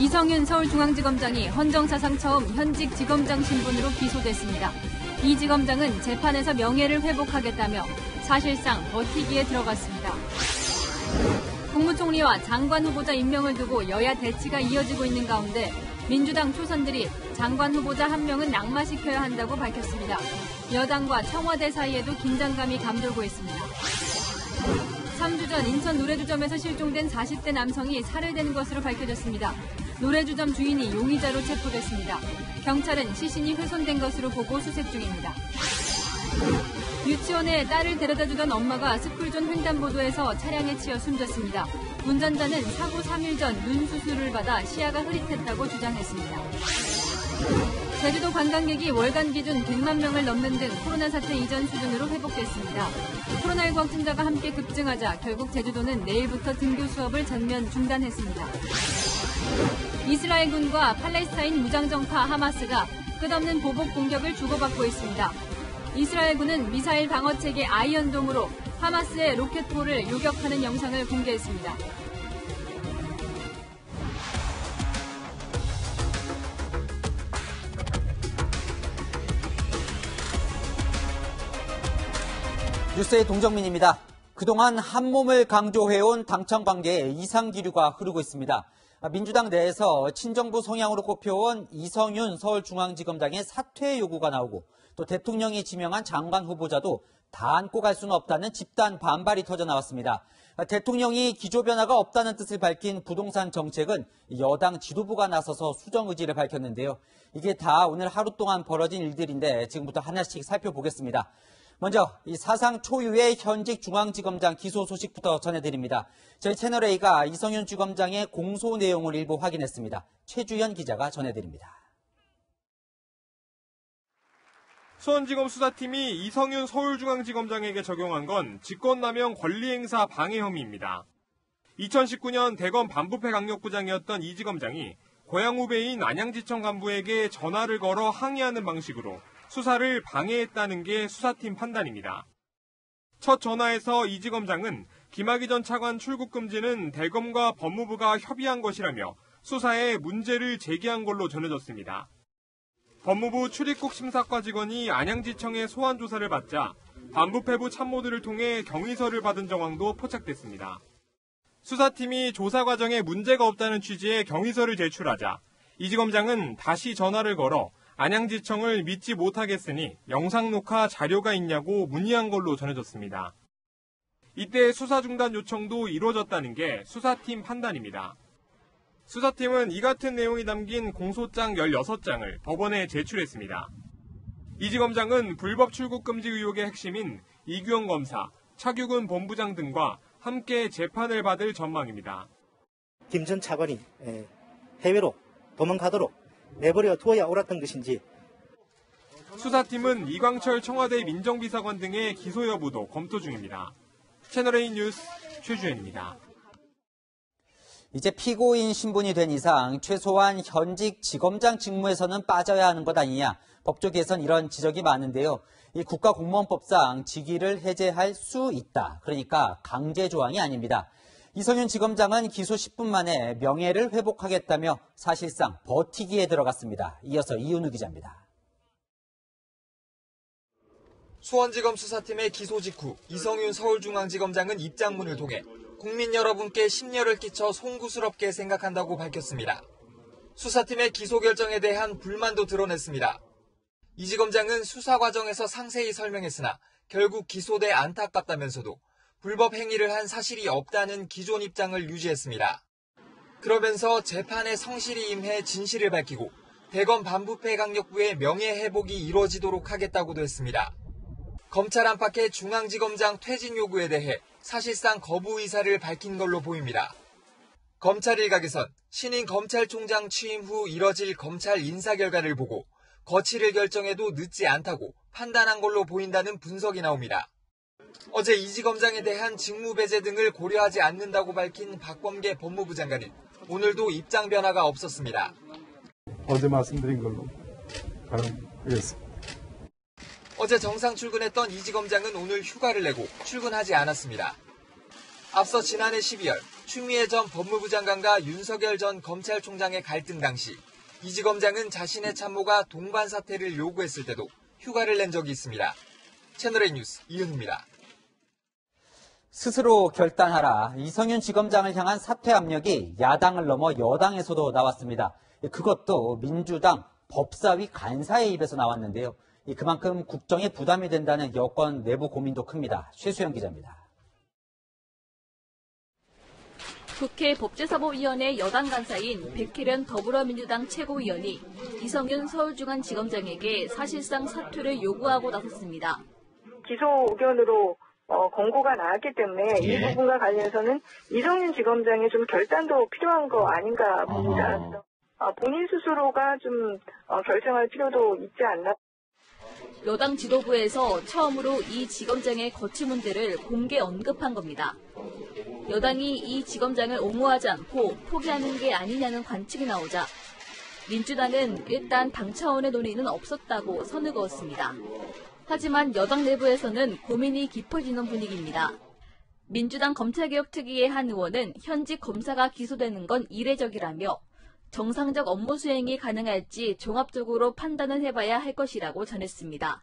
이성윤 서울중앙지검장이 헌정사상 처음 현직 지검장 신분으로 기소됐습니다. 이 지검장은 재판에서 명예를 회복하겠다며 사실상 버티기에 들어갔습니다. 국무총리와 장관 후보자 임명을 두고 여야 대치가 이어지고 있는 가운데 민주당 초선들이 장관 후보자 한 명은 낙마시켜야 한다고 밝혔습니다. 여당과 청와대 사이에도 긴장감이 감돌고 있습니다. 3주 전 인천 노래주점에서 실종된 40대 남성이 살해된 것으로 밝혀졌습니다. 노래주점 주인이 용의자로 체포됐습니다. 경찰은 시신이 훼손된 것으로 보고 수색 중입니다. 유치원에 딸을 데려다주던 엄마가 스쿨존 횡단보도에서 차량에 치여 숨졌습니다. 운전자는 사고 3일 전 눈 수술을 받아 시야가 흐릿했다고 주장했습니다. 제주도 관광객이 월간 기준 100만 명을 넘는 등 코로나 사태 이전 수준으로 회복됐습니다. 코로나19 확진자가 함께 급증하자 결국 제주도는 내일부터 등교 수업을 전면 중단했습니다. 이스라엘 군과 팔레스타인 무장정파 하마스가 끝없는 보복 공격을 주고받고 있습니다. 이스라엘 군은 미사일 방어체계 아이언돔으로 하마스의 로켓포를 요격하는 영상을 공개했습니다. 뉴스의 동정민입니다. 그동안 한몸을 강조해온 당청 관계에 이상 기류가 흐르고 있습니다. 민주당 내에서 친정부 성향으로 꼽혀온 이성윤 서울중앙지검장의 사퇴 요구가 나오고 또 대통령이 지명한 장관 후보자도 다 안고 갈 수는 없다는 집단 반발이 터져나왔습니다. 대통령이 기조 변화가 없다는 뜻을 밝힌 부동산 정책은 여당 지도부가 나서서 수정 의지를 밝혔는데요. 이게 다 오늘 하루 동안 벌어진 일들인데 지금부터 하나씩 살펴보겠습니다. 먼저 이 사상 초유의 현직 중앙지검장 기소 소식부터 전해드립니다. 저희 채널A가 이성윤 지검장의 공소 내용을 일부 확인했습니다. 최주현 기자가 전해드립니다. 수원지검 수사팀이 이성윤 서울중앙지검장에게 적용한 건 직권남용 권리행사 방해 혐의입니다. 2019년 대검 반부패 강력부장이었던 이 지검장이 고향 후배인 안양지청 간부에게 전화를 걸어 항의하는 방식으로 수사를 방해했다는 게 수사팀 판단입니다. 첫 전화에서 이 지검장은 김학의 전 차관 출국 금지는 대검과 법무부가 협의한 것이라며 수사에 문제를 제기한 걸로 전해졌습니다. 법무부 출입국 심사과 직원이 안양지청의 소환 조사를 받자 반부패부 참모들을 통해 경위서를 받은 정황도 포착됐습니다. 수사팀이 조사 과정에 문제가 없다는 취지의 경위서를 제출하자 이 지검장은 다시 전화를 걸어 안양지청을 믿지 못하겠으니 영상 녹화 자료가 있냐고 문의한 걸로 전해졌습니다. 이때 수사 중단 요청도 이루어졌다는 게 수사팀 판단입니다. 수사팀은 이 같은 내용이 담긴 공소장 16장을 법원에 제출했습니다. 이 지검장은 불법 출국 금지 의혹의 핵심인 이규원 검사, 차규근 본부장 등과 함께 재판을 받을 전망입니다. 김 전 차관이 해외로 도망가도록 내버려 두어야 옳았던 것인지. 수사팀은 이광철 청와대 민정비서관 등의 기소 여부도 검토 중입니다. 채널A 뉴스 최주혜입니다. 이제 피고인 신분이 된 이상 최소한 현직 지검장 직무에서는 빠져야 하는 것 아니냐. 법조계에선 이런 지적이 많은데요. 이 국가공무원법상 직위를 해제할 수 있다. 그러니까 강제 조항이 아닙니다. 이성윤 지검장은 기소 10분 만에 명예를 회복하겠다며 사실상 버티기에 들어갔습니다. 이어서 이은우 기자입니다. 수원지검 수사팀의 기소 직후 이성윤 서울중앙지검장은 입장문을 통해 국민 여러분께 심려를 끼쳐 송구스럽게 생각한다고 밝혔습니다. 수사팀의 기소 결정에 대한 불만도 드러냈습니다. 이 지검장은 수사 과정에서 상세히 설명했으나 결국 기소돼 안타깝다면서도 불법 행위를 한 사실이 없다는 기존 입장을 유지했습니다. 그러면서 재판에 성실히 임해 진실을 밝히고 대검 반부패 강력부의 명예회복이 이루어지도록 하겠다고도 했습니다. 검찰 안팎의 중앙지검장 퇴진 요구에 대해 사실상 거부 의사를 밝힌 걸로 보입니다. 검찰 일각에선 신임 검찰총장 취임 후 이뤄질 검찰 인사 결과를 보고 거취를 결정해도 늦지 않다고 판단한 걸로 보인다는 분석이 나옵니다. 어제 이 지검장에 대한 직무배제 등을 고려하지 않는다고 밝힌 박범계 법무부 장관은 오늘도 입장 변화가 없었습니다. 어제 말씀드린 걸로 발언하겠습니다. 어제 정상 출근했던 이 지검장은 오늘 휴가를 내고 출근하지 않았습니다. 앞서 지난해 12월 추미애 전 법무부 장관과 윤석열 전 검찰총장의 갈등 당시 이지 검장은 자신의 참모가 동반 사퇴를 요구했을 때도 휴가를 낸 적이 있습니다. 채널A 뉴스 이은우입니다. 스스로 결단하라. 이성윤 지검장을 향한 사퇴 압력이 야당을 넘어 여당에서도 나왔습니다. 그것도 민주당 법사위 간사의 입에서 나왔는데요. 그만큼 국정에 부담이 된다는 여권 내부 고민도 큽니다. 최수영 기자입니다. 국회 법제사법위원회 여당 간사인 백혜련 더불어민주당 최고위원이 이성윤 서울중앙지검장에게 사실상 사퇴를 요구하고 나섰습니다. 기소 의견으로 권고가 나왔기 때문에 이 부분과 관련해서는 이성윤 지검장의 좀 결단도 필요한 거 아닌가 봅니다. 본인 스스로가 좀 결정할 필요도 있지 않나. 여당 지도부에서 처음으로 이 지검장의 거취 문제를 공개 언급한 겁니다. 여당이 이 지검장을 옹호하지 않고 포기하는 게 아니냐는 관측이 나오자 민주당은 일단 당 차원의 논의는 없었다고 선을 그었습니다. 하지만 여당 내부에서는 고민이 깊어지는 분위기입니다. 민주당 검찰개혁특위의 한 의원은 현직 검사가 기소되는 건 이례적이라며 정상적 업무 수행이 가능할지 종합적으로 판단을 해봐야 할 것이라고 전했습니다.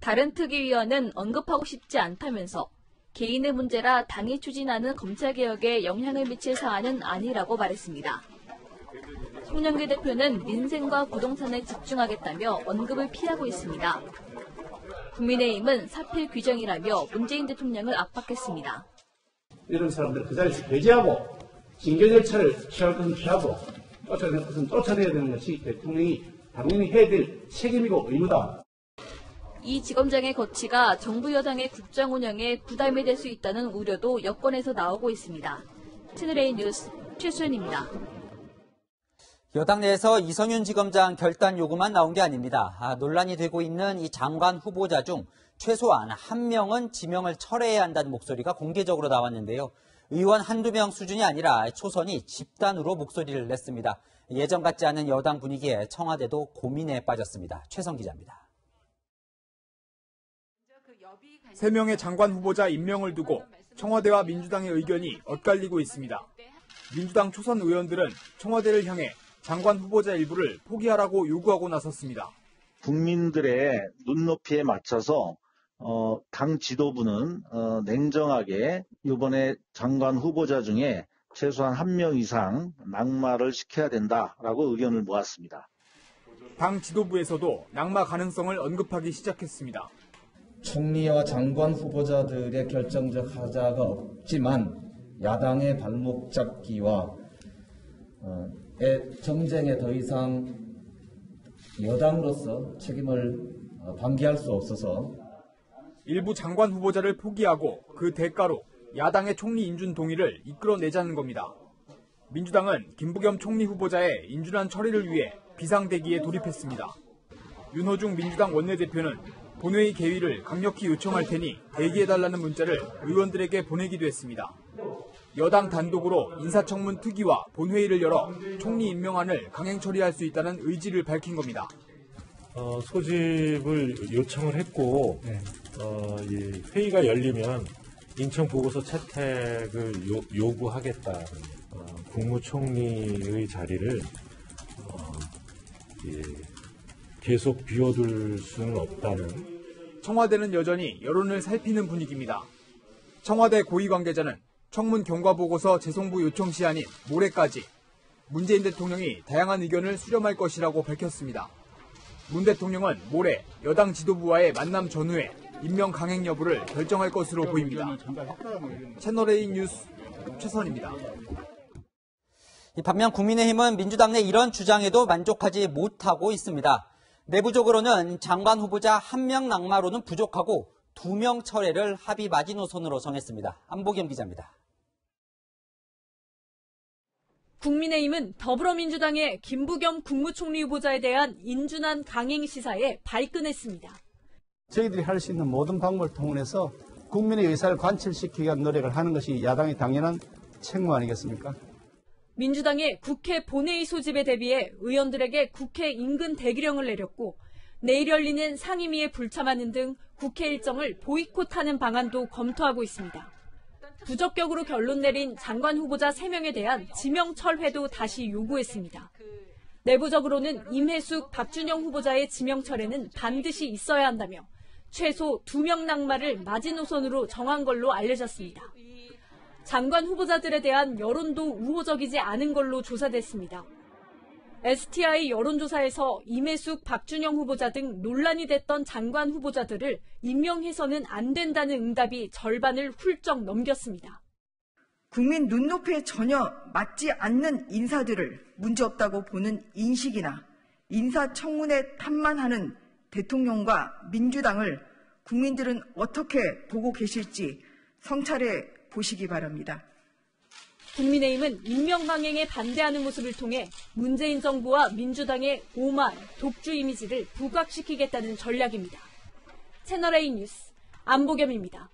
다른 특위위원은 언급하고 싶지 않다면서 개인의 문제라 당이 추진하는 검찰개혁에 영향을 미칠 사안은 아니라고 말했습니다. 송영길 대표는 민생과 부동산에 집중하겠다며 언급을 피하고 있습니다. 국민의힘은 사필 규정이라며 문재인 대통령을 압박했습니다. 이런 사람들 그 자리에서 배제하고 징계 절차를 취할 것은 취하고 쫓아낼 것은 쫓아내야 되는 것이 대통령이 당연히 해야 될 책임이고 의무다. 이 지검장의 거취가 정부 여당의 국정 운영에 부담이 될 수 있다는 우려도 여권에서 나오고 있습니다. 채널A 뉴스 최수연입니다. 여당 내에서 이성윤 지검장 결단 요구만 나온 게 아닙니다. 논란이 되고 있는 이 장관 후보자 중 최소한 한 명은 지명을 철회해야 한다는 목소리가 공개적으로 나왔는데요. 의원 한두 명 수준이 아니라 초선이 집단으로 목소리를 냈습니다. 예전 같지 않은 여당 분위기에 청와대도 고민에 빠졌습니다. 최성 기자입니다. 3명의 장관 후보자 임명을 두고 청와대와 민주당의 의견이 엇갈리고 있습니다. 민주당 초선 의원들은 청와대를 향해 장관 후보자 일부를 포기하라고 요구하고 나섰습니다. 국민들의 눈높이에 맞춰서 당 지도부는 냉정하게 이번에 장관 후보자 중에 최소한 1명 이상 낙마를 시켜야 된다라고 의견을 모았습니다. 당 지도부에서도 낙마 가능성을 언급하기 시작했습니다. 총리와 장관 후보자들의 결정적 하자가 없지만 야당의 발목 잡기와 정쟁에 더 이상 여당으로서 책임을 방기할 수 없어서 일부 장관 후보자를 포기하고 그 대가로 야당의 총리 인준 동의를 이끌어내자는 겁니다. 민주당은 김부겸 총리 후보자의 인준안 처리를 위해 비상대기에 돌입했습니다. 윤호중 민주당 원내대표는 본회의 개위를 강력히 요청할 테니 대기해달라는 문자를 의원들에게 보내기도 했습니다. 여당 단독으로 인사청문 특위와 본회의를 열어 총리 임명안을 강행 처리할 수 있다는 의지를 밝힌 겁니다. 소집을 요청을 했고 이 회의가 열리면 인천보고서 채택을 요구하겠다는 국무총리의 자리를 계속 비워둘 수는 없다는. 청와대는 여전히 여론을 살피는 분위기입니다. 청와대 고위 관계자는 청문 경과보고서 재송부 요청 시한인 모레까지 문재인 대통령이 다양한 의견을 수렴할 것이라고 밝혔습니다. 문 대통령은 모레 여당 지도부와의 만남 전후에 임명 강행 여부를 결정할 것으로 보입니다. 채널A 뉴스 최선입니다. 반면 국민의힘은 민주당 내 이런 주장에도 만족하지 못하고 있습니다. 내부적으로는 장관 후보자 1명 낙마로는 부족하고 2명 철회를 합의 마지노선으로 정했습니다. 안보겸 기자입니다. 국민의힘은 더불어민주당의 김부겸 국무총리 후보자에 대한 인준안 강행 시사에 발끈했습니다. 저희들이 할 수 있는 모든 방법을 통해서 국민의 의사를 관철시키기 위한 노력을 하는 것이 야당의 당연한 책무 아니겠습니까? 민주당의 국회 본회의 소집에 대비해 의원들에게 국회 인근 대기령을 내렸고 내일 열리는 상임위에 불참하는 등 국회 일정을 보이콧하는 방안도 검토하고 있습니다. 부적격으로 결론 내린 장관 후보자 3명에 대한 지명 철회도 다시 요구했습니다. 내부적으로는 임혜숙, 박준영 후보자의 지명 철회는 반드시 있어야 한다며 최소 2명 낙마를 마지노선으로 정한 걸로 알려졌습니다. 장관 후보자들에 대한 여론도 우호적이지 않은 걸로 조사됐습니다. STI 여론조사에서 임혜숙, 박준영 후보자 등 논란이 됐던 장관 후보자들을 임명해서는 안 된다는 응답이 절반을 훌쩍 넘겼습니다. 국민 눈높이에 전혀 맞지 않는 인사들을 문제없다고 보는 인식이나 인사청문회 탓만 하는 대통령과 민주당을 국민들은 어떻게 보고 계실지 성찰해 보시기 바랍니다. 국민의힘은 인명강행에 반대하는 모습을 통해 문재인 정부와 민주당의 오만, 독주 이미지를 부각시키겠다는 전략입니다. 채널A 뉴스 안보겸입니다.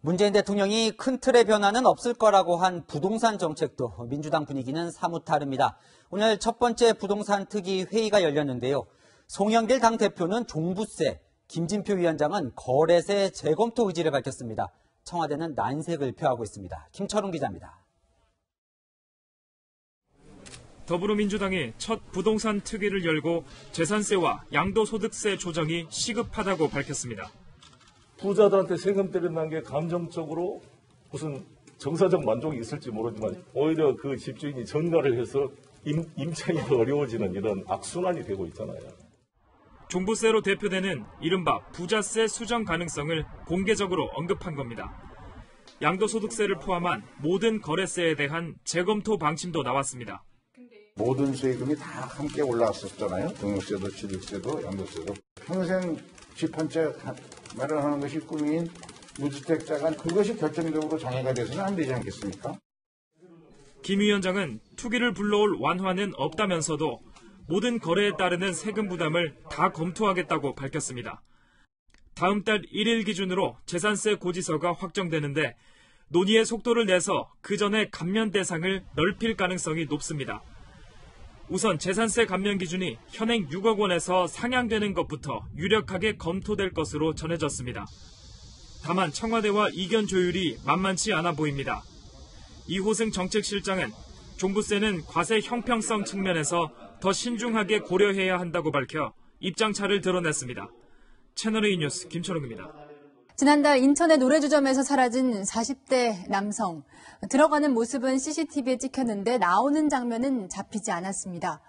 문재인 대통령이 큰 틀의 변화는 없을 거라고 한 부동산 정책도 민주당 분위기는 사뭇 다릅니다. 오늘 첫 번째 부동산 특위 회의가 열렸는데요. 송영길 당대표는 종부세, 김진표 위원장은 거래세 재검토 의지를 밝혔습니다. 청와대는 난색을 표하고 있습니다. 김철웅 기자입니다. 더불어민주당이 첫 부동산 특위를 열고 재산세와 양도소득세 조정이 시급하다고 밝혔습니다. 부자들한테 세금 때린다는 게 감정적으로 무슨 정서적 만족이 있을지 모르지만 오히려 그 집주인이 전가를 해서 임차인이 더 어려워지는 이런 악순환이 되고 있잖아요. 종부세로 대표되는 이른바 부자세 수정 가능성을 공개적으로 언급한 겁니다. 양도소득세를 포함한 모든 거래세에 대한 재검토 방침도 나왔습니다. 모든 세금이 다 함께 올라왔었잖아요. 등록세도, 취득세도, 양도세도. 평생 집 한 채 마련하는 것이 꿈인 무주택자간 그것이 결정적으로 장애가 돼서는 안 되지 않겠습니까? 김 위원장은 투기를 불러올 완화는 없다면서도 모든 거래에 따르는 세금 부담을 다 검토하겠다고 밝혔습니다. 다음 달 1일 기준으로 재산세 고지서가 확정되는데 논의의 속도를 내서 그 전에 감면 대상을 넓힐 가능성이 높습니다. 우선 재산세 감면 기준이 현행 6억 원에서 상향되는 것부터 유력하게 검토될 것으로 전해졌습니다. 다만 청와대와 이견 조율이 만만치 않아 보입니다. 이호승 정책실장은 종부세는 과세 형평성 측면에서 더 신중하게 고려해야 한다고 밝혀 입장차를 드러냈습니다. 채널A 뉴스 김철웅입니다. 지난달 인천의 노래주점에서 사라진 40대 남성. 들어가는 모습은 CCTV에 찍혔는데 나오는 장면은 잡히지 않았습니다.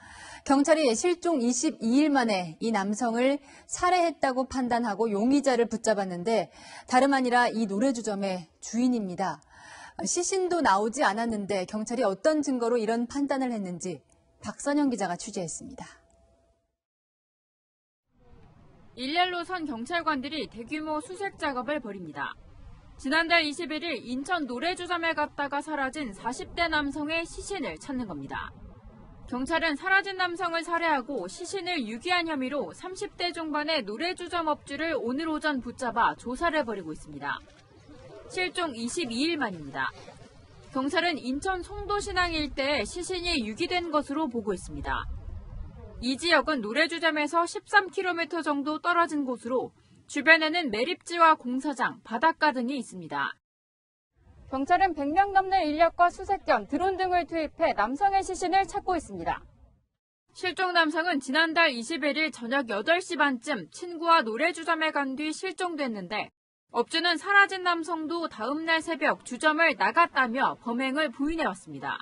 경찰이 실종 22일 만에 이 남성을 살해했다고 판단하고 용의자를 붙잡았는데 다름 아니라 이 노래주점의 주인입니다. 시신도 나오지 않았는데 경찰이 어떤 증거로 이런 판단을 했는지 박선영 기자가 취재했습니다. 일렬로 선 경찰관들이 대규모 수색 작업을 벌입니다. 지난달 21일 인천 노래주점에 갔다가 사라진 40대 남성의 시신을 찾는 겁니다. 경찰은 사라진 남성을 살해하고 시신을 유기한 혐의로 30대 중반의 노래주점 업주를 오늘 오전 붙잡아 조사를 벌이고 있습니다. 실종 22일 만입니다. 경찰은 인천 송도신항 일대에 시신이 유기된 것으로 보고 있습니다. 이 지역은 노래주점에서 13km 정도 떨어진 곳으로 주변에는 매립지와 공사장, 바닷가 등이 있습니다. 경찰은 100명 넘는 인력과 수색견, 드론 등을 투입해 남성의 시신을 찾고 있습니다. 실종 남성은 지난달 21일 저녁 8시 반쯤 친구와 노래주점에 간 뒤 실종됐는데 업주는 사라진 남성도 다음 날 새벽 주점을 나갔다며 범행을 부인해왔습니다.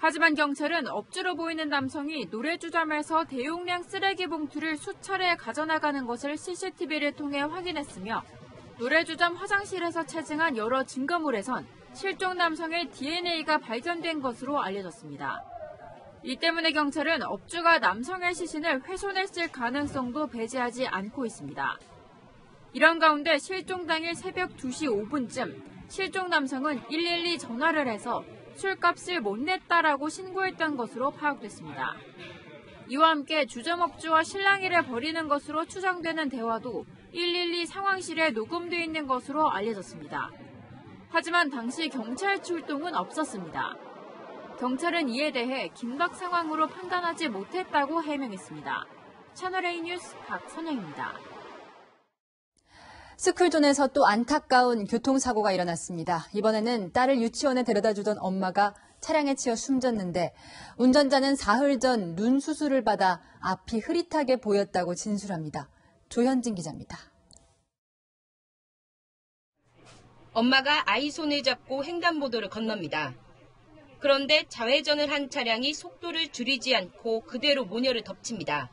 하지만 경찰은 업주로 보이는 남성이 노래주점에서 대용량 쓰레기 봉투를 수차례 가져나가는 것을 CCTV를 통해 확인했으며 노래주점 화장실에서 채증한 여러 증거물에선 실종 남성의 DNA가 발견된 것으로 알려졌습니다. 이 때문에 경찰은 업주가 남성의 시신을 훼손했을 가능성도 배제하지 않고 있습니다. 이런 가운데 실종 당일 새벽 2시 5분쯤 실종 남성은 112 전화를 해서 술값을 못 냈다라고 신고했던 것으로 파악됐습니다. 이와 함께 주점업주와 실랑이를 벌이는 것으로 추정되는 대화도 112 상황실에 녹음돼 있는 것으로 알려졌습니다. 하지만 당시 경찰 출동은 없었습니다. 경찰은 이에 대해 긴박 상황으로 판단하지 못했다고 해명했습니다. 채널A 뉴스 박선영입니다. 스쿨존에서 또 안타까운 교통사고가 일어났습니다. 이번에는 딸을 유치원에 데려다주던 엄마가 차량에 치여 숨졌는데 운전자는 사흘 전 눈 수술을 받아 앞이 흐릿하게 보였다고 진술합니다. 조현진 기자입니다. 엄마가 아이 손을 잡고 횡단보도를 건넙니다. 그런데 좌회전을 한 차량이 속도를 줄이지 않고 그대로 모녀를 덮칩니다.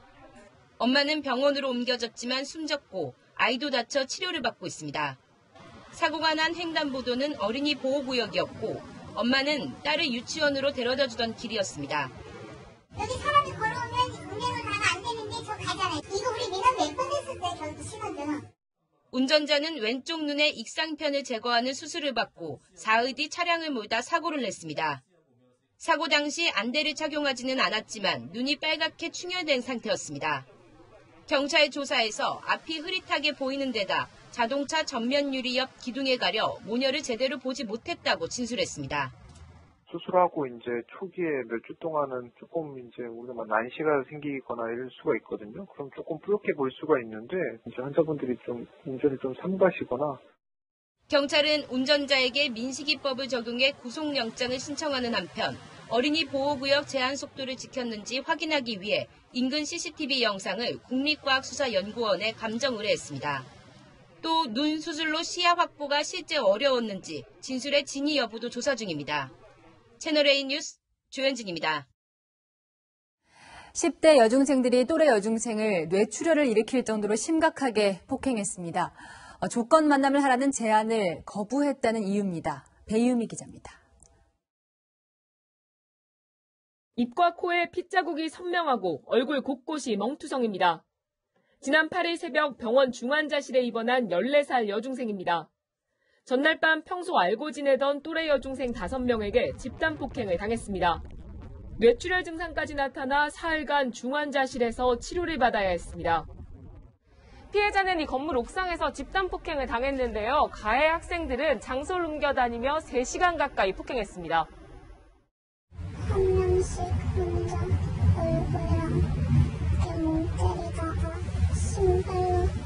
엄마는 병원으로 옮겨졌지만 숨졌고 아이도 다쳐 치료를 받고 있습니다. 사고가 난 횡단보도는 어린이 보호구역이었고 엄마는 딸을 유치원으로 데려다 주던 길이었습니다. 여기 사람이 걸어오면 운전을 가면 안 되는데 저 가잖아요. 이거 우리 민원 몇 번 했었어요. 저도 시간전. 운전자는 왼쪽 눈에 익상편을 제거하는 수술을 받고 사흘 뒤 차량을 몰다 사고를 냈습니다. 사고 당시 안대를 착용하지는 않았지만 눈이 빨갛게 충혈된 상태였습니다. 경찰 조사에서 앞이 흐릿하게 보이는 데다 자동차 전면 유리 옆 기둥에 가려 모녀를 제대로 보지 못했다고 진술했습니다. 수술하고 이제 초기에 몇 주 동안은 조금 이제 우리가 난시가 생기거나 이럴 수가 있거든요. 그럼 조금 뿌옇게 볼 수가 있는데 이제 환자분들이 좀 운전을 좀 삼가시거나. 경찰은 운전자에게 민식이법을 적용해 구속영장을 신청하는 한편 어린이 보호구역 제한 속도를 지켰는지 확인하기 위해 인근 CCTV 영상을 국립과학수사연구원에 감정 의뢰했습니다. 또 눈 수술로 시야 확보가 실제 어려웠는지 진술의 진위 여부도 조사 중입니다. 채널A 뉴스 조현진입니다. 10대 여중생들이 또래 여중생을 뇌출혈을 일으킬 정도로 심각하게 폭행했습니다. 조건 만남을 하라는 제안을 거부했다는 이유입니다. 배유미 기자입니다. 입과 코에 핏자국이 선명하고 얼굴 곳곳이 멍투성입니다. 지난 8일 새벽 병원 중환자실에 입원한 14살 여중생입니다. 전날 밤 평소 알고 지내던 또래 여중생 5명에게 집단 폭행을 당했습니다. 뇌출혈 증상까지 나타나 사흘간 중환자실에서 치료를 받아야 했습니다. 피해자는 이 건물 옥상에서 집단 폭행을 당했는데요. 가해 학생들은 장소를 옮겨 다니며 3시간 가까이 폭행했습니다. 한 명씩 먼저 얼굴이랑 몸 때리다가 신발로 때리고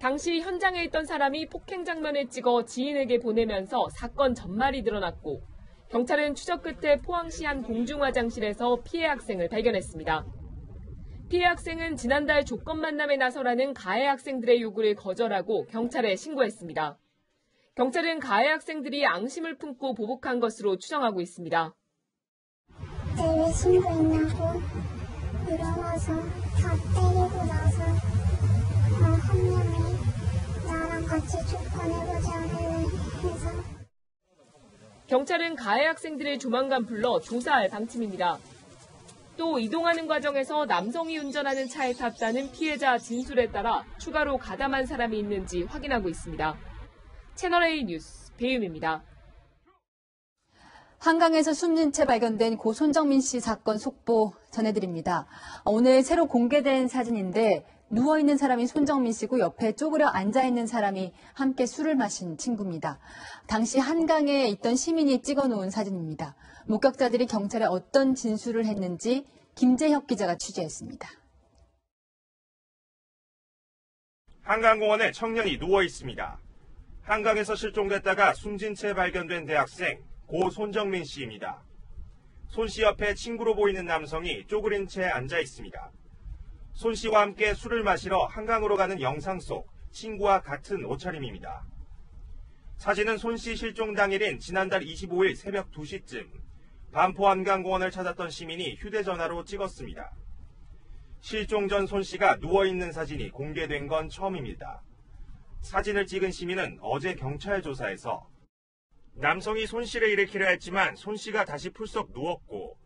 당시 현장에 있던 사람이 폭행 장면을 찍어 지인에게 보내면서 사건 전말이 드러났고 경찰은 추적 끝에 포항시 한 공중화장실에서 피해 학생을 발견했습니다. 피해 학생은 지난달 조건 만남에 나서라는 가해 학생들의 요구를 거절하고 경찰에 신고했습니다. 경찰은 가해 학생들이 앙심을 품고 보복한 것으로 추정하고 있습니다. 왜 신고했냐고 물어봐서 다 때리고 나서 경찰은 가해 학생들을 조만간 불러 조사할 방침입니다. 또 이동하는 과정에서 남성이 운전하는 차에 탔다는 피해자 진술에 따라 추가로 가담한 사람이 있는지 확인하고 있습니다. 채널A 뉴스 배유미입니다. 한강에서 숨진 채 발견된 고 손정민 씨 사건 속보 전해드립니다. 오늘 새로 공개된 사진인데 누워있는 사람이 손정민 씨고 옆에 쪼그려 앉아있는 사람이 함께 술을 마신 친구입니다. 당시 한강에 있던 시민이 찍어놓은 사진입니다. 목격자들이 경찰에 어떤 진술을 했는지 김재혁 기자가 취재했습니다. 한강공원에 청년이 누워있습니다. 한강에서 실종됐다가 숨진 채 발견된 대학생 고 손정민 씨입니다. 손 씨 옆에 친구로 보이는 남성이 쪼그린 채 앉아있습니다. 손 씨와 함께 술을 마시러 한강으로 가는 영상 속 친구와 같은 옷차림입니다. 사진은 손 씨 실종 당일인 지난달 25일 새벽 2시쯤 반포 한강공원을 찾았던 시민이 휴대전화로 찍었습니다. 실종 전 손 씨가 누워있는 사진이 공개된 건 처음입니다. 사진을 찍은 시민은 어제 경찰 조사에서 남성이 손 씨를 일으키려 했지만 손 씨가 다시 풀썩 누웠고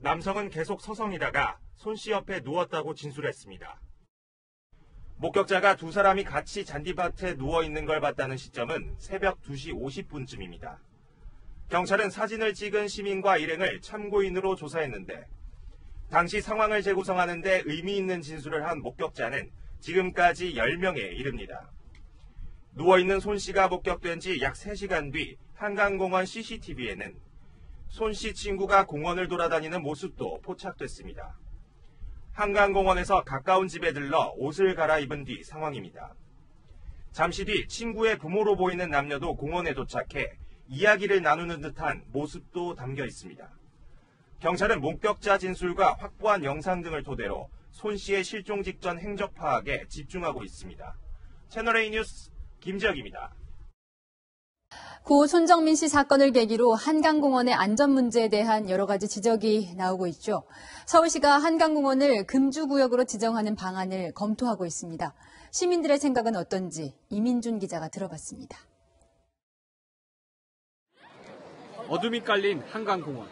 남성은 계속 서성이다가 손 씨 옆에 누웠다고 진술했습니다. 목격자가 두 사람이 같이 잔디밭에 누워있는 걸 봤다는 시점은 새벽 2시 50분쯤입니다. 경찰은 사진을 찍은 시민과 일행을 참고인으로 조사했는데 당시 상황을 재구성하는 데 의미 있는 진술을 한 목격자는 지금까지 10명에 이릅니다. 누워있는 손 씨가 목격된 지 약 3시간 뒤 한강공원 CCTV에는 손 씨 친구가 공원을 돌아다니는 모습도 포착됐습니다. 한강공원에서 가까운 집에 들러 옷을 갈아입은 뒤 상황입니다. 잠시 뒤 친구의 부모로 보이는 남녀도 공원에 도착해 이야기를 나누는 듯한 모습도 담겨 있습니다. 경찰은 목격자 진술과 확보한 영상 등을 토대로 손 씨의 실종 직전 행적 파악에 집중하고 있습니다. 채널A 뉴스 김지혁입니다. 고 손정민 씨 사건을 계기로 한강공원의 안전 문제에 대한 여러 가지 지적이 나오고 있죠. 서울시가 한강공원을 금주구역으로 지정하는 방안을 검토하고 있습니다. 시민들의 생각은 어떤지 이민준 기자가 들어봤습니다. 어둠이 깔린 한강공원.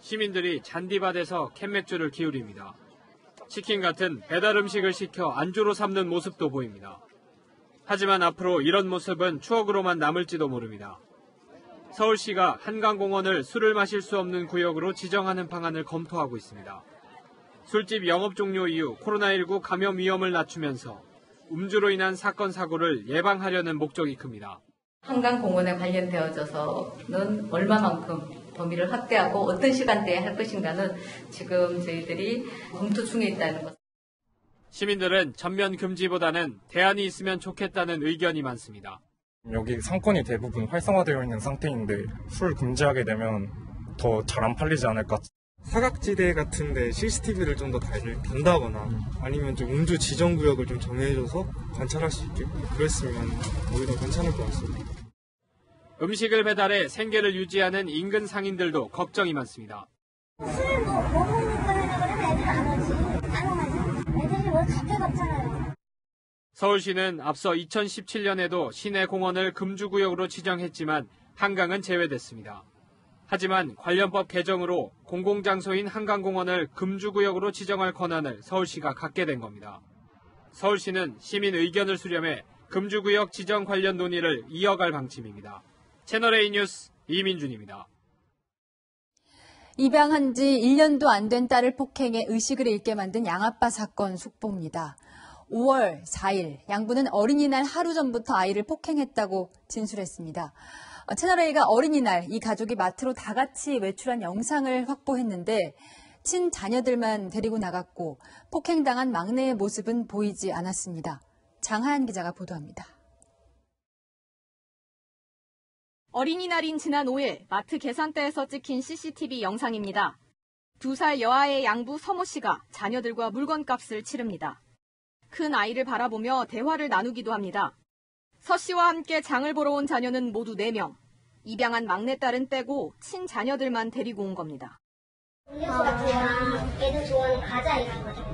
시민들이 잔디밭에서 캔맥주를 기울입니다. 치킨 같은 배달 음식을 시켜 안주로 삼는 모습도 보입니다. 하지만 앞으로 이런 모습은 추억으로만 남을지도 모릅니다. 서울시가 한강공원을 술을 마실 수 없는 구역으로 지정하는 방안을 검토하고 있습니다. 술집 영업 종료 이후 코로나19 감염 위험을 낮추면서 음주로 인한 사건 사고를 예방하려는 목적이 큽니다. 한강공원에 관련되어져서는 얼마만큼 범위를 확대하고 어떤 시간대에 할 것인가는 지금 저희들이 검토 중에 있다는 것. 시민들은 전면 금지보다는 대안이 있으면 좋겠다는 의견이 많습니다. 여기 상권이 대부분 활성화되어 있는 상태인데 술 금지하게 되면 더 잘 안 팔리지 않을까. 사각지대 같은 데 CCTV를 좀 더 단다거나 아니면 좀 음주 지정 구역을 좀 정해줘서 관찰할 수 있게 그랬으면 오히려 괜찮을 것 같습니다. 음식을 배달해 생계를 유지하는 인근 상인들도 걱정이 많습니다. 서울시는 앞서 2017년에도 시내 공원을 금주구역으로 지정했지만 한강은 제외됐습니다. 하지만 관련법 개정으로 공공장소인 한강공원을 금주구역으로 지정할 권한을 서울시가 갖게 된 겁니다. 서울시는 시민 의견을 수렴해 금주구역 지정 관련 논의를 이어갈 방침입니다. 채널A 뉴스 이민준입니다. 입양한 지 1년도 안 된 딸을 폭행해 의식을 잃게 만든 양아빠 사건 속보입니다. 5월 4일 양부는 어린이날 하루 전부터 아이를 폭행했다고 진술했습니다. 채널A가 어린이날 이 가족이 마트로 다 같이 외출한 영상을 확보했는데 친자녀들만 데리고 나갔고 폭행당한 막내의 모습은 보이지 않았습니다. 장하연 기자가 보도합니다. 어린이날인 지난 5일 마트 계산대에서 찍힌 CCTV 영상입니다. 2살 여아의 양부 서모 씨가 자녀들과 물건값을 치릅니다. 큰 아이를 바라보며 대화를 나누기도 합니다. 서 씨와 함께 장을 보러 온 자녀는 모두 4명. 입양한 막내딸은 빼고 친자녀들만 데리고 온 겁니다. 음료수 같은 애들 좋아하는 과자 이런 거죠.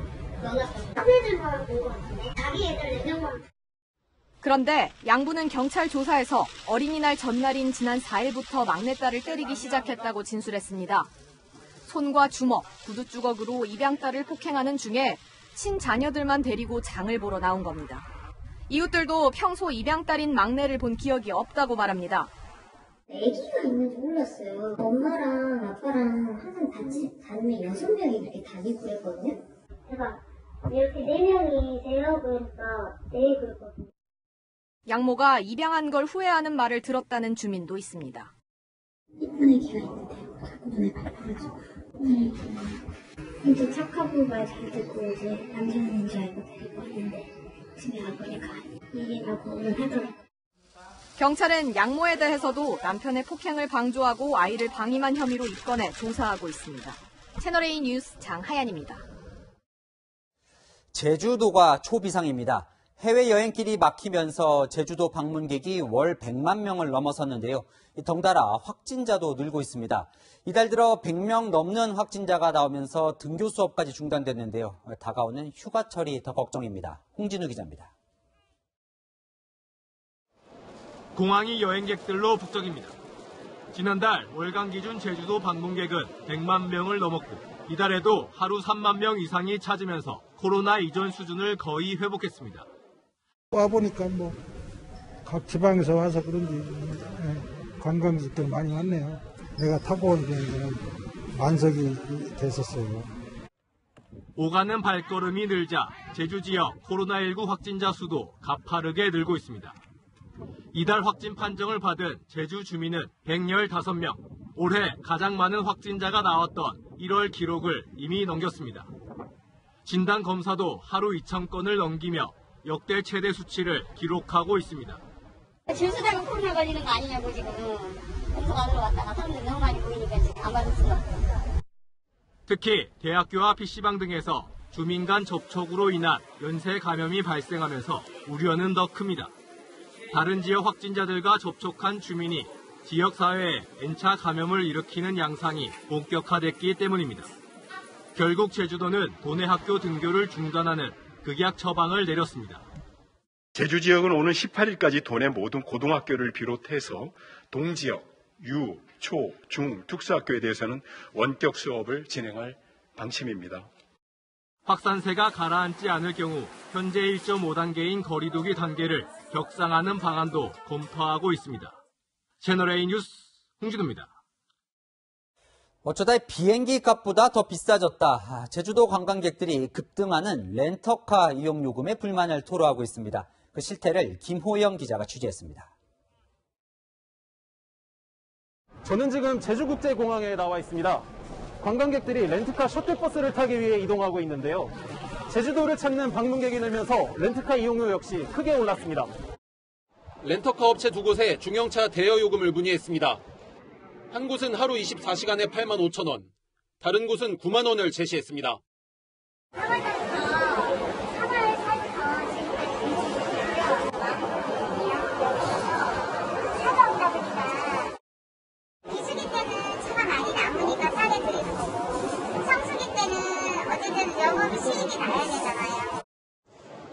큰 애들 보러 온 것 같은데 자기 애들 4명만. 그런데 양부는 경찰 조사에서 어린이날 전날인 지난 4일부터 막내딸을 때리기 시작했다고 진술했습니다. 손과 주먹, 구두주걱으로 입양딸을 폭행하는 중에 친자녀들만 데리고 장을 보러 나온 겁니다. 이웃들도 평소 입양딸인 막내를 본 기억이 없다고 말합니다. 애기가 있는지 몰랐어요. 엄마랑 아빠랑 항상 같이 다니면 6명이 이렇게 다니고 그랬거든요. 제가 이렇게 4명이 되라고 그러니까 네 그랬거든요. 양모가 입양한 걸 후회하는 말을 들었다는 주민도 있습니다. 이쁜 애기가 있는데 자꾸 눈에 밟혀가지고 엄청 착하고 말 잘 듣고 이제 남자는 줄 알고 데리고 왔는데 집에 가보니까 얘기라고 하더라고요. 경찰은 양모에 대해서도 남편의 폭행을 방조하고 아이를 방임한 혐의로 입건해 조사하고 있습니다. 채널A 뉴스 장하연입니다. 제주도가 초비상입니다. 해외여행길이 막히면서 제주도 방문객이 월 100만 명을 넘어섰는데요. 덩달아 확진자도 늘고 있습니다. 이달 들어 100명 넘는 확진자가 나오면서 등교 수업까지 중단됐는데요. 다가오는 휴가철이 더 걱정입니다. 홍진우 기자입니다. 공항이 여행객들로 북적입니다. 지난달 월간 기준 제주도 방문객은 100만 명을 넘었고 이달에도 하루 3만 명 이상이 찾으면서 코로나 이전 수준을 거의 회복했습니다. 와보니까 각 지방에서 와서 그런지 관광객들 많이 왔네요. 내가 타고 온 데는 만석이 됐었어요. 오가는 발걸음이 늘자 제주 지역 코로나19 확진자 수도 가파르게 늘고 있습니다. 이달 확진 판정을 받은 제주 주민은 115명, 올해 가장 많은 확진자가 나왔던 1월 기록을 이미 넘겼습니다. 진단 검사도 하루 2,000건을 넘기며 역대 최대 수치를 기록하고 있습니다. 진수되면 코로나 걸리는 거 아니냐고 지금 검사 받으러 왔다가 사람들 너무 많이 보이니까 지금 안 받을 수가 없어요. 특히 대학교와 PC방 등에서 주민 간 접촉으로 인한 연쇄 감염이 발생하면서 우려는 더 큽니다. 다른 지역 확진자들과 접촉한 주민이 지역사회에 N차 감염을 일으키는 양상이 본격화됐기 때문입니다. 결국 제주도는 도내 학교 등교를 중단하는 극약 처방을 내렸습니다. 제주 지역은 오는 18일까지 도내 모든 고등학교를 비롯해서 동지역, 유, 초, 중, 특수학교에 대해서는 원격 수업을 진행할 방침입니다. 확산세가 가라앉지 않을 경우 현재 1.5단계인 거리두기 단계를 격상하는 방안도 검토하고 있습니다. 채널A 뉴스 홍진우입니다. 어쩌다 비행기 값보다 더 비싸졌다. 제주도 관광객들이 급등하는 렌터카 이용 요금에 불만을 토로하고 있습니다. 그 실태를 김호영 기자가 취재했습니다. 저는 지금 제주국제공항에 나와 있습니다. 관광객들이 렌트카 셔틀버스를 타기 위해 이동하고 있는데요. 제주도를 찾는 방문객이 늘면서 렌트카 이용료 역시 크게 올랐습니다. 렌터카 업체 두 곳에 중형차 대여 요금을 문의했습니다. 한 곳은 하루 24시간에 85,000원, 다른 곳은 9만 원을 제시했습니다.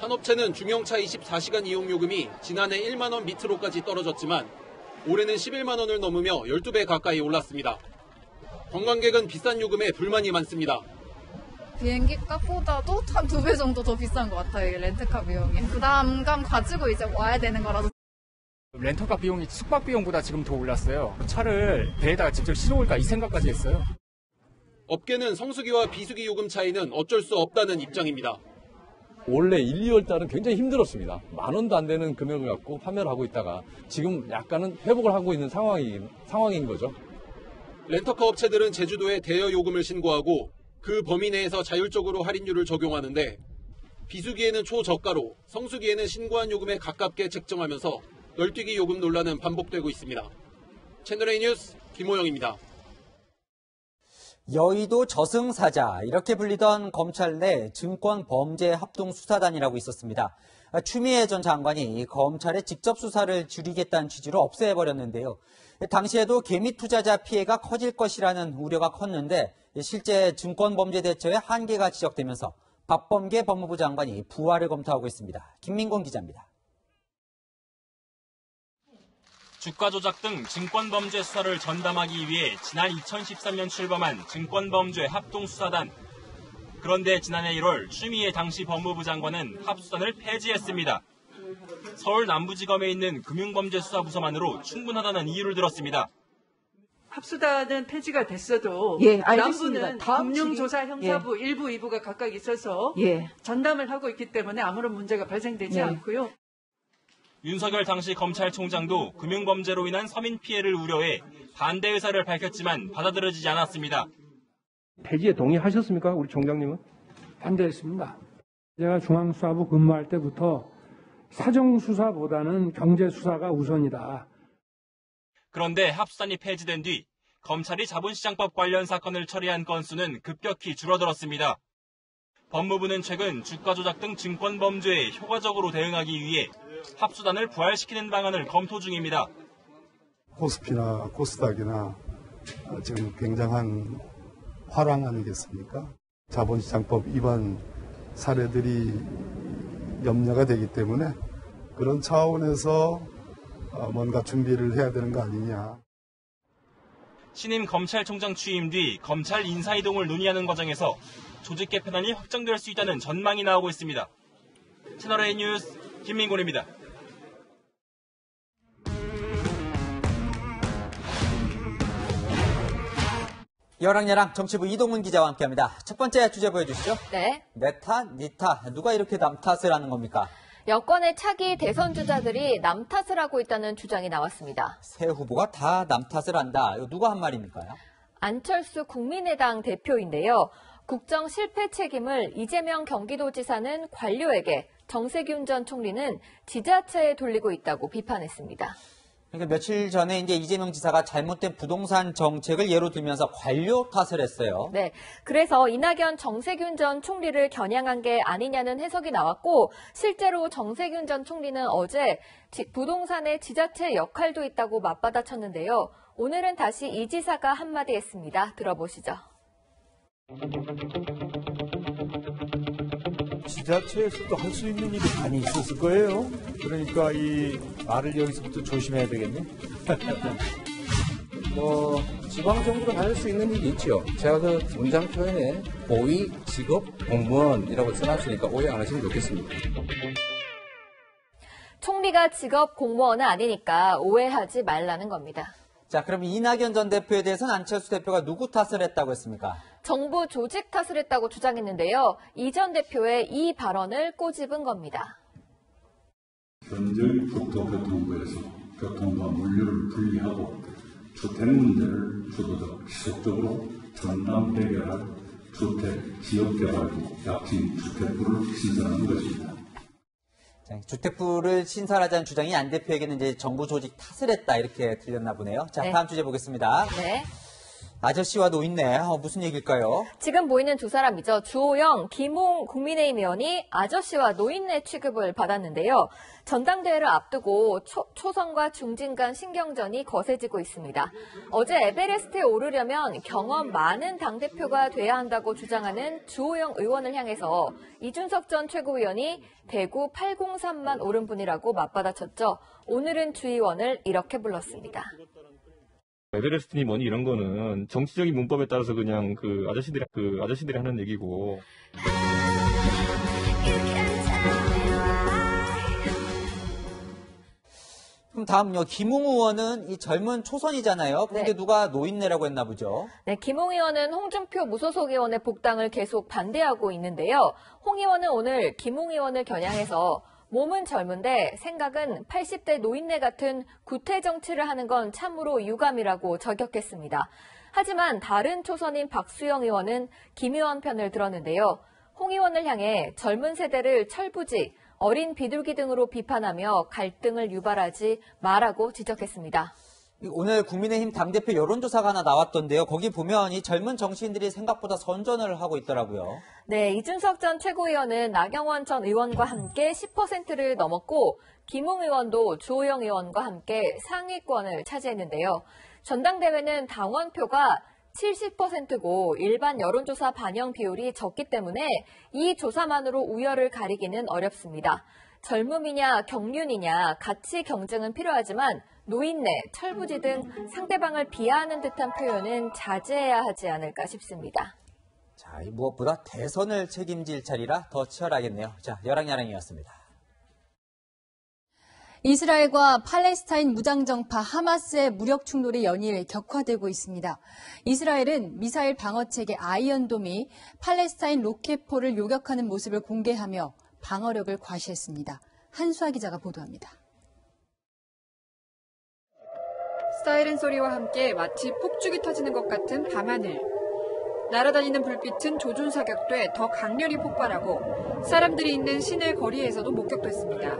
한 업체는 중형차 24시간 이용요금이 지난해 1만 원 밑으로까지 떨어졌지만 올해는 11만 원을 넘으며 12배 가까이 올랐습니다. 관광객은 비싼 요금에 불만이 많습니다. 비행기 값보다도 한 2배 정도 더 비싼 것 같아요. 렌터카 비용이. 부담감 가지고 이제 와야 되는 거라서. 렌터카 비용이 숙박 비용보다 지금 더 올랐어요. 차를 배에다가 직접 실어올까 이 생각까지 했어요. 업계는 성수기와 비수기 요금 차이는 어쩔 수 없다는 입장입니다. 원래 1, 2월 달은 굉장히 힘들었습니다. 만 원도 안 되는 금액을 갖고 판매를 하고 있다가 지금 약간은 회복을 하고 있는 상황인 거죠. 렌터카 업체들은 제주도에 대여 요금을 신고하고 그 범위 내에서 자율적으로 할인율을 적용하는데 비수기에는 초저가로 성수기에는 신고한 요금에 가깝게 책정하면서 널뛰기 요금 논란은 반복되고 있습니다. 채널A 뉴스 김호영입니다. 여의도 저승사자 이렇게 불리던 검찰 내 증권범죄합동수사단이라고 있었습니다. 추미애 전 장관이 검찰의 직접 수사를 줄이겠다는 취지로 없애버렸는데요. 당시에도 개미 투자자 피해가 커질 것이라는 우려가 컸는데 실제 증권범죄대처의 한계가 지적되면서 박범계 법무부 장관이 부활을 검토하고 있습니다. 김민권 기자입니다. 주가 조작 등 증권범죄 수사를 전담하기 위해 지난 2013년 출범한 증권범죄 합동수사단. 그런데 지난해 1월 추미애 당시 법무부 장관은 합수단을 폐지했습니다. 서울 남부지검에 있는 금융범죄수사부서만으로 충분하다는 이유를 들었습니다. 합수단은 폐지가 됐어도 예, 남부는 금융조사 형사부 예. 1부, 2부가 각각 있어서 예. 전담을 하고 있기 때문에 아무런 문제가 발생되지 예. 않고요. 윤석열 당시 검찰총장도 금융범죄로 인한 서민 피해를 우려해 반대 의사를 밝혔지만 받아들여지지 않았습니다. 폐지에 동의하셨습니까? 우리 총장님은? 반대했습니다. 제가 중앙수사부 근무할 때부터 사정수사보다는 경제수사가 우선이다. 그런데 합수단이 폐지된 뒤 검찰이 자본시장법 관련 사건을 처리한 건수는 급격히 줄어들었습니다. 법무부는 최근 주가 조작 등 증권범죄에 효과적으로 대응하기 위해 합수단을 부활시키는 방안을 검토 중입니다. 코스피나 코스닥이나 지금 굉장한 화랑 아니겠습니까? 자본시장법 위반 사례들이 염려가 되기 때문에 그런 차원에서 뭔가 준비를 해야 되는 거 아니냐. 신임 검찰총장 취임 뒤 검찰 인사이동을 논의하는 과정에서 조직 개편안이 확정될 수 있다는 전망이 나오고 있습니다. 채널A 뉴스 김민곤입니다. 여랑여랑 정치부 이동훈 기자와 함께합니다. 첫 번째 주제 보여주시죠. 네. 메타, 니타. 누가 이렇게 남탓을 하는 겁니까? 여권의 차기 대선 주자들이 남 탓을 하고 있다는 주장이 나왔습니다. 새 후보가 다 남 탓을 한다. 이거 누가 한 말입니까요? 안철수 국민의당 대표인데요. 국정 실패 책임을 이재명 경기도지사는 관료에게, 정세균 전 총리는 지자체에 돌리고 있다고 비판했습니다. 그러니까 며칠 전에 이제 이재명 지사가 잘못된 부동산 정책을 예로 들면서 관료 탓을 했어요. 네, 그래서 이낙연 정세균 전 총리를 겨냥한 게 아니냐는 해석이 나왔고, 실제로 정세균 전 총리는 어제 부동산의 지자체 역할도 있다고 맞받아쳤는데요. 오늘은 다시 이 지사가 한마디 했습니다. 들어보시죠. 지자체에서도 할 수 있는 일이 많이 있었을 거예요. 그러니까 이 말을 여기서부터 조심해야 되겠네. 뭐 지방정부가 할 수 있는 일이 있죠. 제가 그 문장 표현에 고위 직업 공무원이라고 써놨으니까 오해 안 하시면 좋겠습니다. 총리가 직업 공무원은 아니니까 오해하지 말라는 겁니다. 자, 그럼 이낙연 전 대표에 대해서는 안철수 대표가 누구 탓을 했다고 했습니까? 정부 조직 탓을 했다고 주장했는데요. 이 전 대표의 이 발언을 꼬집은 겁니다. 현재 국토교통부에서 교통과 물류를 분리하고 주택 문제를 주도적 지속적으로 전담 해결할 주택 지역개발부 약칭 주택부를 신설하는 것입니다. 주택부를 신설하자는 주장이 안 대표에게는 이제 정부 조직 탓을 했다 이렇게 들렸나 보네요. 자, 네. 다음 주제 보겠습니다. 네. 아저씨와 노인네, 무슨 얘기일까요? 지금 보이는 두 사람이죠. 주호영, 김홍 국민의힘 의원이 아저씨와 노인네 취급을 받았는데요. 전당대회를 앞두고 초선과 중진 간 신경전이 거세지고 있습니다. 어제 에베레스트에 오르려면 경험 많은 당대표가 돼야 한다고 주장하는 주호영 의원을 향해서 이준석 전 최고위원이 대구 803만 오른 분이라고 맞받아쳤죠. 오늘은 주의원을 이렇게 불렀습니다. 에베레스트니 뭐니 이런 거는 정치적인 문법에 따라서 그냥 그 아저씨들이 하는 얘기고. 그럼 다음요. 김웅 의원은 이 젊은 초선이잖아요. 그런데 네. 누가 노인네라고 했나 보죠. 네, 김웅 의원은 홍준표 무소속 의원의 복당을 계속 반대하고 있는데요. 홍 의원은 오늘 김웅 의원을 겨냥해서 몸은 젊은데 생각은 80대 노인네 같은 구태 정치를 하는 건 참으로 유감이라고 저격했습니다. 하지만 다른 초선인 박수영 의원은 김 의원 편을 들었는데요. 홍 의원을 향해 젊은 세대를 철부지, 어린 비둘기 등으로 비판하며 갈등을 유발하지 말라고 지적했습니다. 오늘 국민의힘 당대표 여론조사가 하나 나왔던데요. 거기 보면 이 젊은 정치인들이 생각보다 선전을 하고 있더라고요. 네, 이준석 전 최고위원은 나경원 전 의원과 함께 10%를 넘었고 김웅 의원도 주호영 의원과 함께 상위권을 차지했는데요. 전당대회는 당원표가 70%고 일반 여론조사 반영 비율이 적기 때문에 이 조사만으로 우열을 가리기는 어렵습니다. 젊음이냐 경륜이냐 가치 경쟁은 필요하지만 노인네, 철부지 등 상대방을 비하하는 듯한 표현은 자제해야 하지 않을까 싶습니다. 자, 무엇보다 대선을 책임질 차리라 더 치열하겠네요. 자, 여랑야랑이었습니다. 이스라엘과 팔레스타인 무장정파 하마스의 무력 충돌이 연일 격화되고 있습니다. 이스라엘은 미사일 방어체계 아이언돔이 팔레스타인 로켓포를 요격하는 모습을 공개하며 방어력을 과시했습니다. 한수아 기자가 보도합니다. 사이렌 소리와 함께 마치 폭죽이 터지는 것 같은 밤하늘. 날아다니는 불빛은 조준사격돼 더 강렬히 폭발하고 사람들이 있는 시내 거리에서도 목격됐습니다.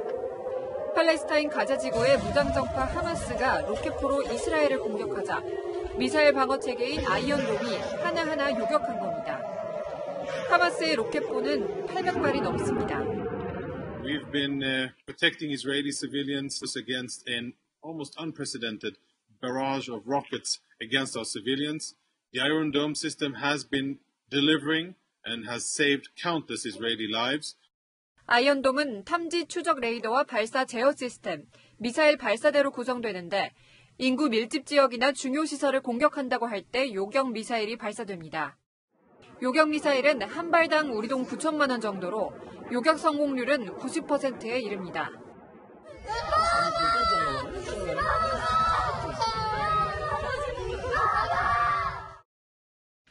팔레스타인 가자지구의 무장정파 하마스가 로켓포로 이스라엘을 공격하자 미사일 방어체계인 아이언돔이 하나하나 요격한 겁니다. 하마스의 로켓포는 800발이 넘습니다. We've been protecting Israeli civilians against an almost unprecedented barrage of rockets against our civilians. The Iron Dome system has been delivering and has saved countless Israeli lives. 아이언돔은 탐지 추적 레이더와 발사 제어 시스템, 미사일 발사대로 구성되는데 인구 밀집 지역이나 중요 시설을 공격한다고 할 때 요격 미사일이 발사됩니다. 요격 미사일은 한 발당 우리 돈 9천만 원 정도로 요격 성공률은 90%에 이릅니다.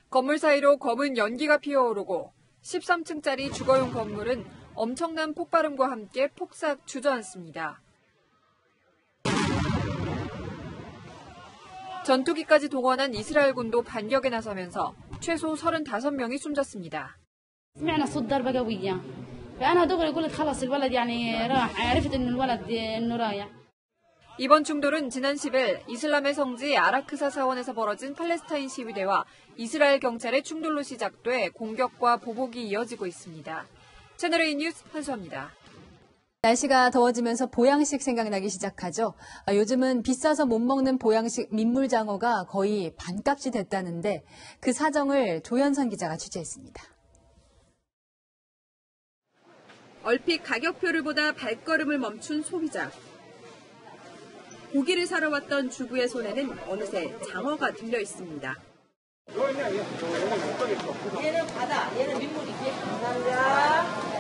건물 사이로 검은 연기가 피어오르고 13층짜리 주거용 건물은 엄청난 폭발음과 함께 폭삭 주저앉습니다. 전투기까지 동원한 이스라엘군도 반격에 나서면서 최소 35명이 숨졌습니다. 이번 충돌은 지난 10일 이슬람의 성지 아라크사 사원에서 벌어진 팔레스타인 시위대와 이스라엘 경찰의 충돌로 시작돼 공격과 보복이 이어지고 있습니다. 채널A 뉴스 한수아입니다. 날씨가 더워지면서 보양식 생각나기 시작하죠. 요즘은 비싸서 못 먹는 보양식 민물장어가 거의 반값이 됐다는데 그 사정을 조현선 기자가 취재했습니다. 얼핏 가격표를 보다 발걸음을 멈춘 소비자. 고기를 사러 왔던 주부의 손에는 어느새 장어가 들려 있습니다. 얘는 바다, 얘는 민물이지. 감사합니다.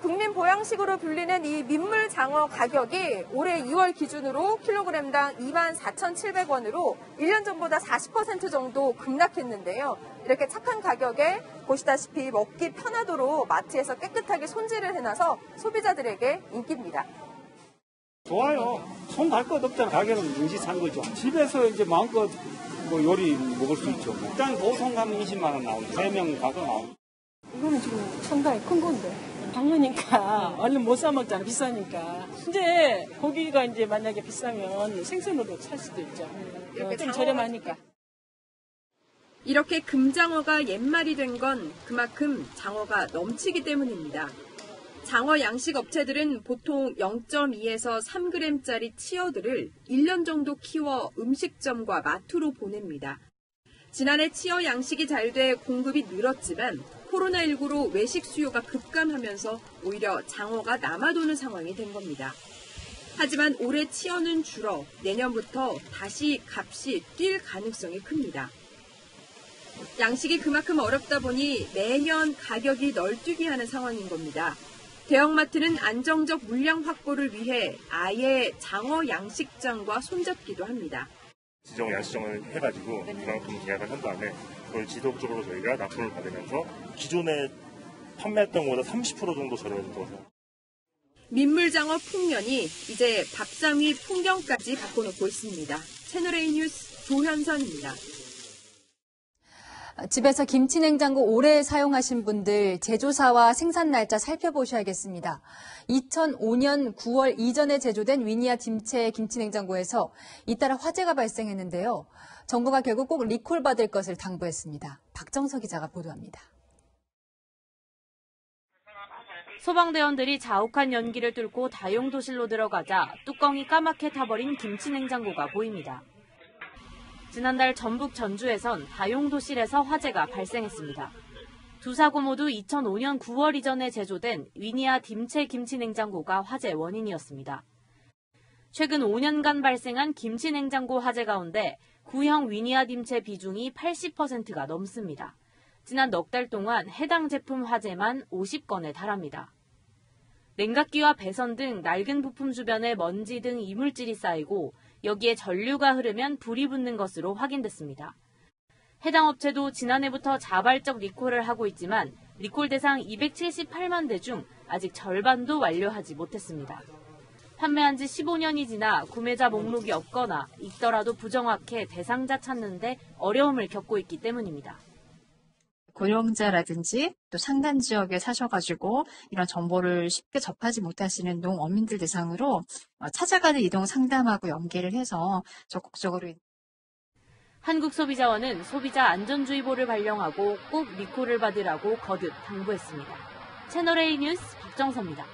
국민 보양식으로 불리는 이 민물 장어 가격이 올해 2월 기준으로 킬로그램당 24,700원으로 1년 전보다 40% 정도 급락했는데요. 이렇게 착한 가격에 보시다시피 먹기 편하도록 마트에서 깨끗하게 손질을 해놔서 소비자들에게 인기입니다. 좋아요. 손 갈 것 없잖아. 가격은 인식 산 거죠. 집에서 이제 마음껏 뭐 요리 먹을 수 있죠. 일단 보통 가면 20만 원 나오죠. 3명 가서 나오죠. 이거는 지금 상당히 큰 건데. 작으니까 얼른 못 사 먹잖아. 비싸니까. 이제 고기가 이제 만약에 비싸면 생선으로 살 수도 있죠. 좀 저렴하니까. 이렇게 금장어가 옛말이 된 건 그만큼 장어가 넘치기 때문입니다. 장어 양식 업체들은 보통 0.2에서 3g짜리 치어들을 1년 정도 키워 음식점과 마트로 보냅니다. 지난해 치어 양식이 잘 돼 공급이 늘었지만 코로나19로 외식 수요가 급감하면서 오히려 장어가 남아도는 상황이 된 겁니다. 하지만 올해 치어는 줄어 내년부터 다시 값이 뛸 가능성이 큽니다. 양식이 그만큼 어렵다 보니 매년 가격이 널뛰기하는 상황인 겁니다. 대형마트는 안정적 물량 확보를 위해 아예 장어 양식장과 손잡기도 합니다. 지정 양식장을 해가지고 이만큼 계약을 한 다음에 그걸 지속적으로 저희가 납품을 받으면서 기존에 판매했던 것보다 30% 정도 저렴해져서 민물장어 풍년이 이제 밥상 위 풍경까지 바꿔놓고 있습니다. 채널A 뉴스 조현선입니다. 집에서 김치 냉장고 오래 사용하신 분들 제조사와 생산 날짜 살펴보셔야겠습니다. 2005년 9월 이전에 제조된 위니아 딤체 김치 냉장고에서 잇따라 화재가 발생했는데요. 정부가 결국 꼭 리콜받을 것을 당부했습니다. 박정석 기자가 보도합니다. 소방대원들이 자욱한 연기를 뚫고 다용도실로 들어가자 뚜껑이 까맣게 타버린 김치 냉장고가 보입니다. 지난달 전북 전주에선 다용도실에서 화재가 발생했습니다. 두 사고 모두 2005년 9월 이전에 제조된 위니아 딤체 김치 냉장고가 화재 원인이었습니다. 최근 5년간 발생한 김치 냉장고 화재 가운데 구형 위니아 딤체 비중이 80%가 넘습니다. 지난 넉 달 동안 해당 제품 화재만 50건에 달합니다. 냉각기와 배선 등 낡은 부품 주변에 먼지 등 이물질이 쌓이고 여기에 전류가 흐르면 불이 붙는 것으로 확인됐습니다. 해당 업체도 지난해부터 자발적 리콜을 하고 있지만 리콜 대상 278만 대 중 아직 절반도 완료하지 못했습니다. 판매한 지 15년이 지나 구매자 목록이 없거나 있더라도 부정확해 대상자 찾는 데 어려움을 겪고 있기 때문입니다. 고령자라든지 또 산간 지역에 사셔가지고 이런 정보를 쉽게 접하지 못하시는 농어민들 대상으로 찾아가는 이동 상담하고 연계를 해서 적극적으로. 한국소비자원은 소비자 안전주의보를 발령하고 꼭 리콜을 받으라고 거듭 당부했습니다. 채널A 뉴스 박정서입니다.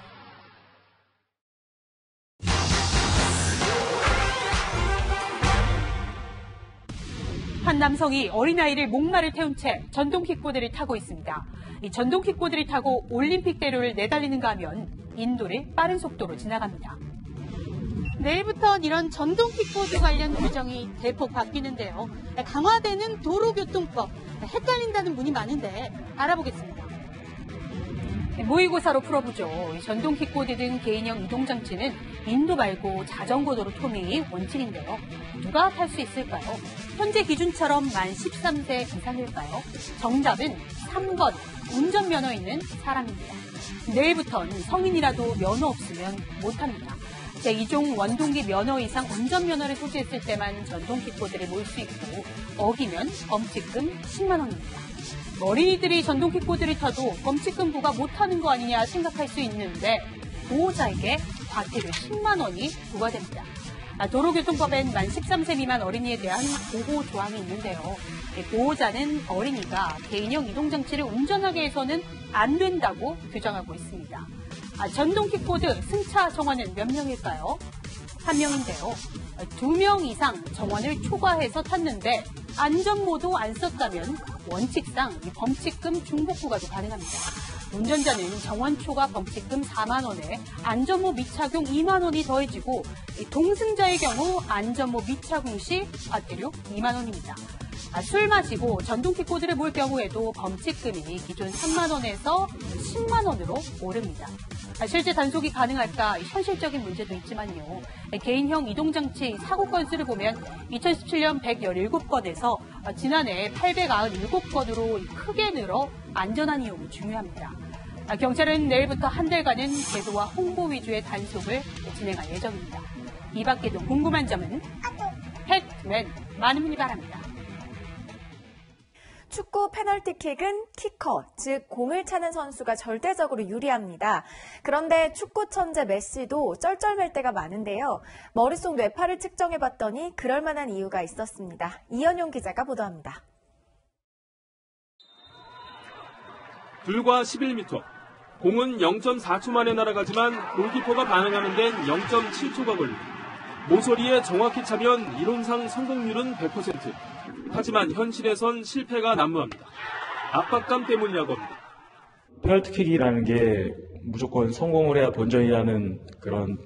한 남성이 어린아이를 목마를 태운 채 전동킥보드를 타고 있습니다. 이 전동킥보드를 타고 올림픽대로를 내달리는가 하면 인도를 빠른 속도로 지나갑니다. 내일부터는 이런 전동킥보드 관련 규정이 대폭 바뀌는데요. 강화되는 도로교통법, 헷갈린다는 분이 많은데 알아보겠습니다. 모의고사로 풀어보죠. 전동킥보드 등 개인형 이동장치는 인도 말고 자전거 도로 톰이 원칙인데요. 누가 탈 수 있을까요? 현재 기준처럼 만 13세 이상일까요? 정답은 3번 운전면허 있는 사람입니다. 내일부터는 성인이라도 면허 없으면 못합니다. 제2종 원동기 면허 이상 운전면허를 소지했을 때만 전동킥보드를 몰 수 있고 어기면 범칙금 10만 원입니다. 머리들이 전동킥보드를 타도 범칙금 부과 못하는 거 아니냐 생각할 수 있는데 보호자에게 과태료 10만 원이 부과됩니다. 도로교통법엔 만 13세 미만 어린이에 대한 보호 조항이 있는데요. 보호자는 어린이가 개인형 이동장치를 운전하게 해서는 안 된다고 규정하고 있습니다. 전동킥보드 승차 정원은 몇 명일까요? 1명인데요. 2명 이상 정원을 초과해서 탔는데 안전모도 안 썼다면 원칙상 범칙금 중복 부과도 가능합니다. 운전자는 정원 초과 범칙금 4만 원에 안전모 미착용 2만 원이 더해지고 동승자의 경우 안전모 미착용 시 과태료 2만 원입니다. 술 마시고 전동킥보드를 몰 경우에도 범칙금이 기존 3만 원에서 10만 원으로 오릅니다. 실제 단속이 가능할까 현실적인 문제도 있지만요. 개인형 이동장치 사고 건수를 보면 2017년 117건에서 지난해 897건으로 크게 늘어 안전한 이용이 중요합니다. 경찰은 내일부터 한 달간은 제도와 홍보 위주의 단속을 진행할 예정입니다. 이 밖에도 궁금한 점은 팩트맨 많은 문의 바랍니다. 축구 페널티킥은 키커, 즉 공을 차는 선수가 절대적으로 유리합니다. 그런데 축구 천재 메시도 쩔쩔맬 때가 많은데요. 머릿속 뇌파를 측정해봤더니 그럴만한 이유가 있었습니다. 이현용 기자가 보도합니다. 불과 11m, 공은 0.4초 만에 날아가지만 골키퍼가 반응하는 데는 0.7초가 걸립니다. 모서리에 정확히 차면 이론상 성공률은 100%. 하지만 현실에선 실패가 난무합니다. 압박감 때문이라고 합니다. 페널티킥이라는 게 무조건 성공을 해야 본전이라는 그런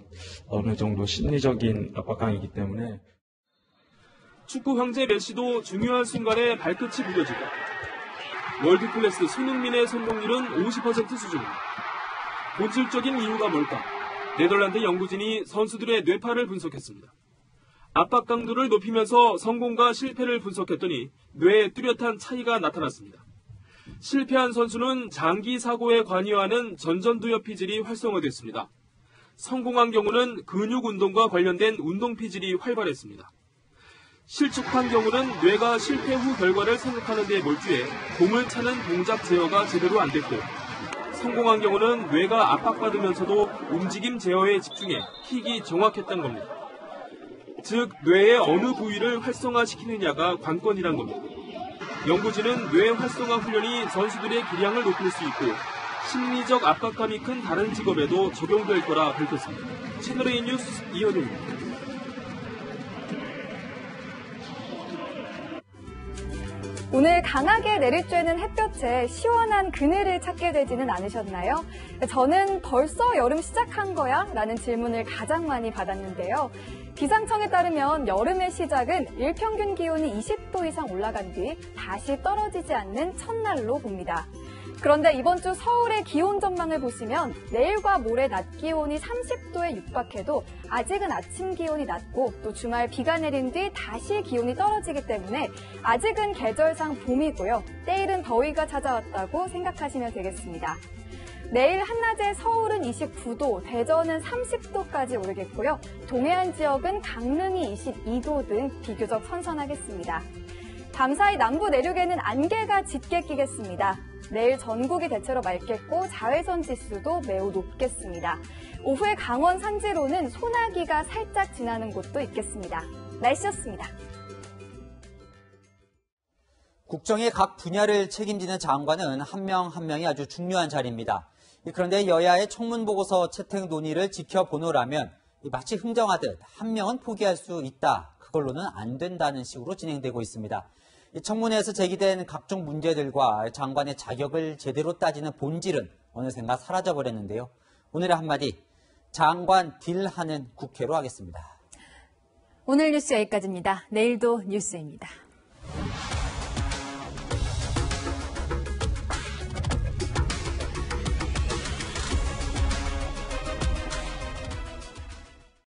어느 정도 심리적인 압박감이기 때문에 축구 황제 메시도 중요한 순간에 발끝이 무뎌지고 월드클래스 손흥민의 성공률은 50% 수준입니다. 본질적인 이유가 뭘까? 네덜란드 연구진이 선수들의 뇌파를 분석했습니다. 압박 강도를 높이면서 성공과 실패를 분석했더니 뇌에 뚜렷한 차이가 나타났습니다. 실패한 선수는 장기 사고에 관여하는 전전두엽 피질이 활성화됐습니다. 성공한 경우는 근육 운동과 관련된 운동 피질이 활발했습니다. 실축한 경우는 뇌가 실패 후 결과를 생각하는 데 몰두해 공을 차는 동작 제어가 제대로 안 됐고 성공한 경우는 뇌가 압박받으면서도 움직임 제어에 집중해 킥이 정확했던 겁니다. 즉, 뇌의 어느 부위를 활성화시키느냐가 관건이란 겁니다. 연구진은 뇌 활성화 훈련이 선수들의 기량을 높일 수 있고 심리적 압박감이 큰 다른 직업에도 적용될 거라 밝혔습니다. 채널A 뉴스 이현우입니다. 오늘 강하게 내리쬐는 햇볕에 시원한 그늘을 찾게 되지는 않으셨나요? 저는 벌써 여름 시작한 거야? 라는 질문을 가장 많이 받았는데요. 기상청에 따르면 여름의 시작은 일평균 기온이 20도 이상 올라간 뒤 다시 떨어지지 않는 첫날로 봅니다. 그런데 이번 주 서울의 기온 전망을 보시면 내일과 모레 낮 기온이 30도에 육박해도 아직은 아침 기온이 낮고 또 주말 비가 내린 뒤 다시 기온이 떨어지기 때문에 아직은 계절상 봄이고요. 때일은 더위가 찾아왔다고 생각하시면 되겠습니다. 내일 한낮에 서울은 29도, 대전은 30도까지 오르겠고요. 동해안 지역은 강릉이 22도 등 비교적 선선하겠습니다. 밤사이 남부 내륙에는 안개가 짙게 끼겠습니다. 내일 전국이 대체로 맑겠고 자외선 지수도 매우 높겠습니다. 오후에 강원 산지로는 소나기가 살짝 지나는 곳도 있겠습니다. 날씨였습니다. 국정의 각 분야를 책임지는 장관은 한 명 한 명이 아주 중요한 자리입니다. 그런데 여야의 청문보고서 채택 논의를 지켜보노라면 마치 흥정하듯 한 명은 포기할 수 있다, 그걸로는 안 된다는 식으로 진행되고 있습니다. 청문회에서 제기된 각종 문제들과 장관의 자격을 제대로 따지는 본질은 어느샌가 사라져버렸는데요. 오늘의 한마디, 장관 딜하는 국회로 하겠습니다. 오늘 뉴스 여기까지입니다. 내일도 뉴스입니다.